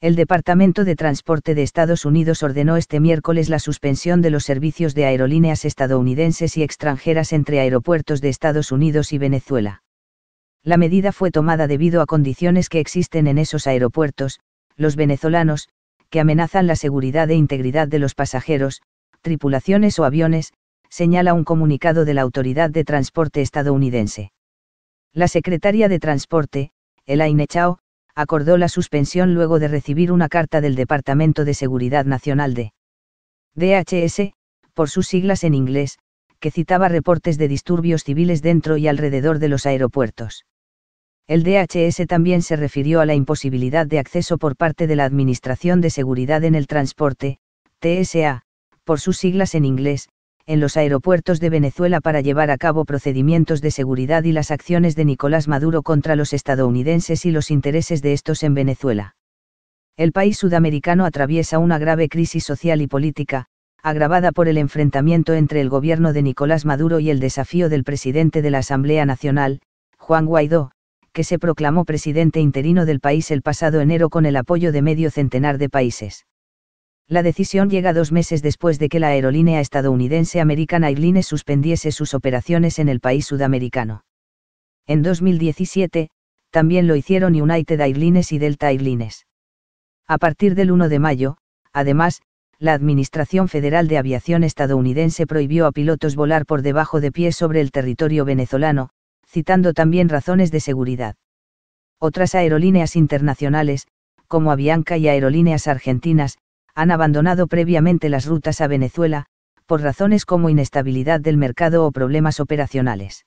El Departamento de Transporte de Estados Unidos ordenó este miércoles la suspensión de los servicios de aerolíneas estadounidenses y extranjeras entre aeropuertos de Estados Unidos y Venezuela. La medida fue tomada debido a condiciones que existen en esos aeropuertos, los venezolanos, que amenazan la seguridad e integridad de los pasajeros, tripulaciones o aviones, señala un comunicado de la Autoridad de Transporte estadounidense. La secretaria de Transporte, Elaine Chao, acordó la suspensión luego de recibir una carta del Departamento de Seguridad Nacional de DHS, por sus siglas en inglés, que citaba reportes de disturbios civiles dentro y alrededor de los aeropuertos. El DHS también se refirió a la imposibilidad de acceso por parte de la Administración de Seguridad en el Transporte, TSA, por sus siglas en inglés, en los aeropuertos de Venezuela para llevar a cabo procedimientos de seguridad y las acciones de Nicolás Maduro contra los estadounidenses y los intereses de estos en Venezuela. El país sudamericano atraviesa una grave crisis social y política, agravada por el enfrentamiento entre el gobierno de Nicolás Maduro y el desafío del presidente de la Asamblea Nacional, Juan Guaidó, que se proclamó presidente interino del país el pasado enero con el apoyo de medio centenar de países. La decisión llega 2 meses después de que la aerolínea estadounidense American Airlines suspendiese sus operaciones en el país sudamericano. En 2017, también lo hicieron United Airlines y Delta Airlines. A partir del 1 de mayo, además, la Administración Federal de Aviación estadounidense prohibió a pilotos volar por debajo de pie sobre el territorio venezolano, citando también razones de seguridad. Otras aerolíneas internacionales, como Avianca y Aerolíneas Argentinas, han abandonado previamente las rutas a Venezuela, por razones como inestabilidad del mercado o problemas operacionales.